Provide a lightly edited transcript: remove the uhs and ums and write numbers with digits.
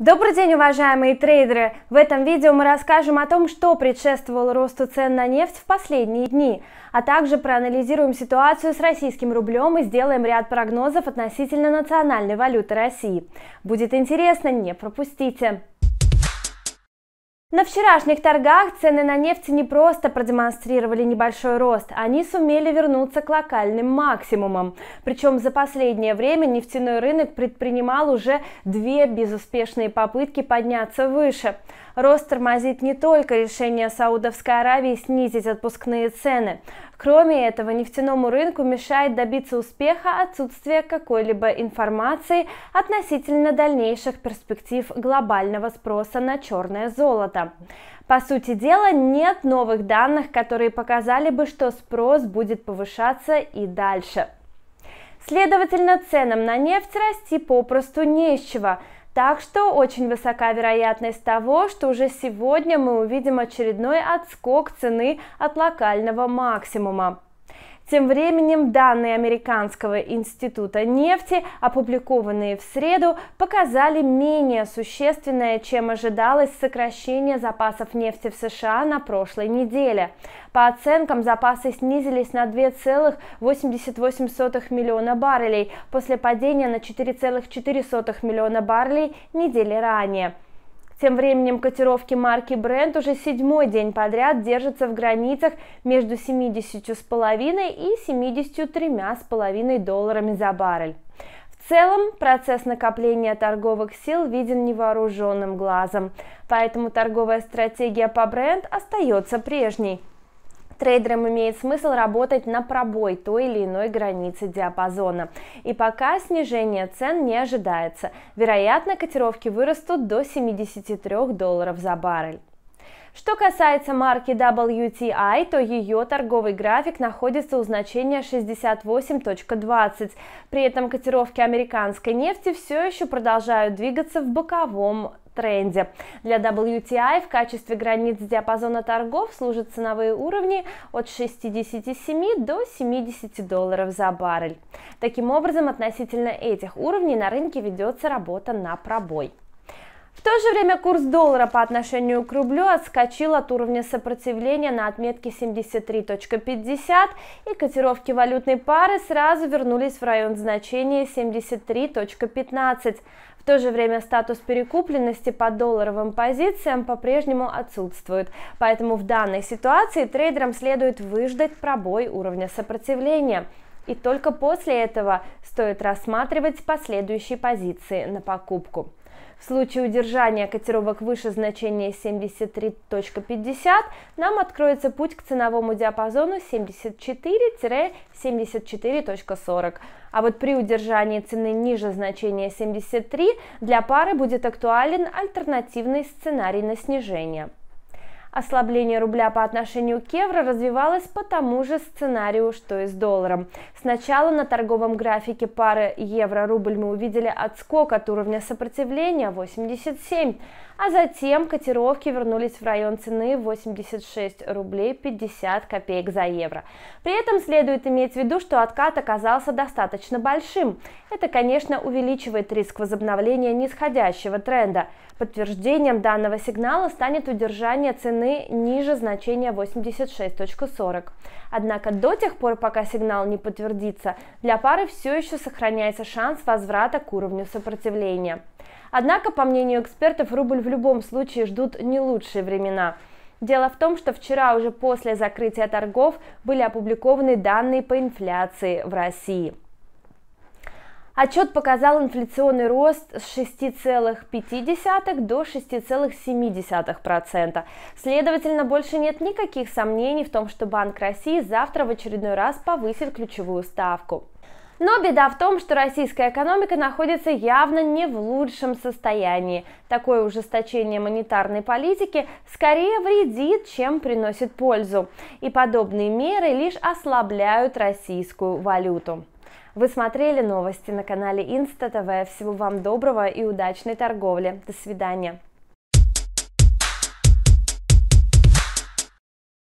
Добрый день, уважаемые трейдеры! В этом видео мы расскажем о том, что предшествовало росту цен на нефть в последние дни, а также проанализируем ситуацию с российским рублем и сделаем ряд прогнозов относительно национальной валюты России. Будет интересно, не пропустите! На вчерашних торгах цены на нефть не просто продемонстрировали небольшой рост, они сумели вернуться к локальным максимумам. Причем за последнее время нефтяной рынок предпринимал уже две безуспешные попытки подняться выше. Рост тормозит не только решение Саудовской Аравии снизить отпускные цены. Кроме этого, нефтяному рынку мешает добиться успеха отсутствие какой-либо информации относительно дальнейших перспектив глобального спроса на черное золото. По сути дела, нет новых данных, которые показали бы, что спрос будет повышаться и дальше. Следовательно, ценам на нефть расти попросту не из чего, так что очень высока вероятность того, что уже сегодня мы увидим очередной отскок цены от локального максимума. Тем временем данные Американского института нефти, опубликованные в среду, показали менее существенное, чем ожидалось, сокращение запасов нефти в США на прошлой неделе. По оценкам, запасы снизились на 2,88 миллиона баррелей после падения на 4,4 миллиона баррелей недели ранее. Тем временем котировки марки Brent уже седьмой день подряд держатся в границах между 70,5 и 73,5 долларами за баррель. В целом, процесс накопления торговых сил виден невооруженным глазом, поэтому торговая стратегия по Brent остается прежней. Трейдерам имеет смысл работать на пробой той или иной границы диапазона. И пока снижение цен не ожидается, вероятно, котировки вырастут до 73 долларов за баррель. Что касается марки WTI, то ее торговый график находится у значения 68.20. При этом котировки американской нефти все еще продолжают двигаться в боковом тренде. Для WTI в качестве границ диапазона торгов служат ценовые уровни от 67 до 70 долларов за баррель. Таким образом, относительно этих уровней на рынке ведется работа на пробой. В то же время курс доллара по отношению к рублю отскочил от уровня сопротивления на отметке 73.50, и котировки валютной пары сразу вернулись в район значения 73.15. В то же время статус перекупленности по долларовым позициям по-прежнему отсутствует, поэтому в данной ситуации трейдерам следует выждать пробой уровня сопротивления. И только после этого стоит рассматривать последующие позиции на покупку. В случае удержания котировок выше значения 73.50 нам откроется путь к ценовому диапазону 74-74.40. А вот при удержании цены ниже значения 73 для пары будет актуален альтернативный сценарий на снижение. Ослабление рубля по отношению к евро развивалось по тому же сценарию, что и с долларом. Сначала на торговом графике пары евро-рубль мы увидели отскок от уровня сопротивления 87, а затем котировки вернулись в район цены 86 рублей 50 копеек за евро. При этом следует иметь в виду, что откат оказался достаточно большим. Это, конечно, увеличивает риск возобновления нисходящего тренда. Подтверждением данного сигнала станет удержание цены ниже значения 86.40. Однако до тех пор, пока сигнал не подтвердится, для пары все еще сохраняется шанс возврата к уровню сопротивления. Однако, по мнению экспертов, рубль в любом случае ждут не лучшие времена. Дело в том, что вчера уже после закрытия торгов были опубликованы данные по инфляции в России. Отчет показал инфляционный рост с 6,5 до 6,7%. Следовательно, больше нет никаких сомнений в том, что Банк России завтра в очередной раз повысит ключевую ставку. Но беда в том, что российская экономика находится явно не в лучшем состоянии. Такое ужесточение монетарной политики скорее вредит, чем приносит пользу. И подобные меры лишь ослабляют российскую валюту. Вы смотрели новости на канале Инста ТВ. Всего вам доброго и удачной торговли. До свидания.